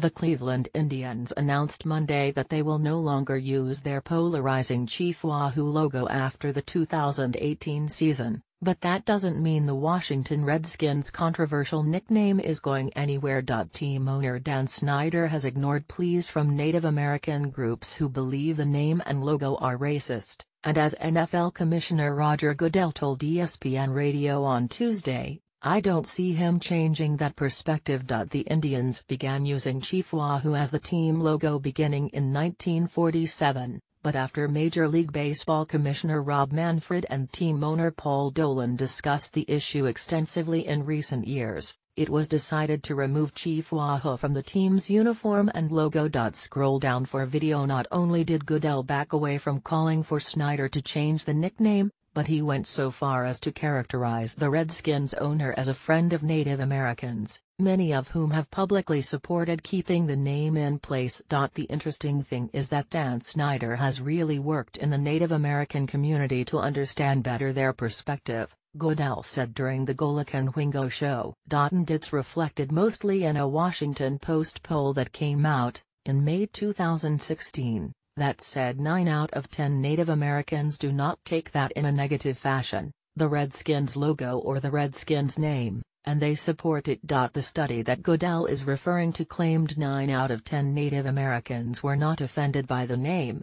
The Cleveland Indians announced Monday that they will no longer use their polarizing Chief Wahoo logo after the 2018 season, but that doesn't mean the Washington Redskins' controversial nickname is going anywhere. Team owner Dan Snyder has ignored pleas from Native American groups who believe the name and logo are racist, and as NFL Commissioner Roger Goodell told ESPN Radio on Tuesday, "I don't see him changing that perspective." The Indians began using Chief Wahoo as the team logo beginning in 1947, but after Major League Baseball Commissioner Rob Manfred and team owner Paul Dolan discussed the issue extensively in recent years, it was decided to remove Chief Wahoo from the team's uniform and logo. Scroll down for video. Not only did Goodell back away from calling for Snyder to change the nickname, but he went so far as to characterize the Redskins owner as a friend of Native Americans, many of whom have publicly supported keeping the name in place. The interesting thing is that Dan Snyder has really worked in the Native American community to understand better their perspective, Goodell said during the Golic and Wingo show. And it's reflected mostly in a Washington Post poll that came out in May 2016. That said, 9 out of 10 Native Americans do not take that in a negative fashion, the Redskins logo or the Redskins name, and they support it. The study that Goodell is referring to claimed 9 out of 10 Native Americans were not offended by the name,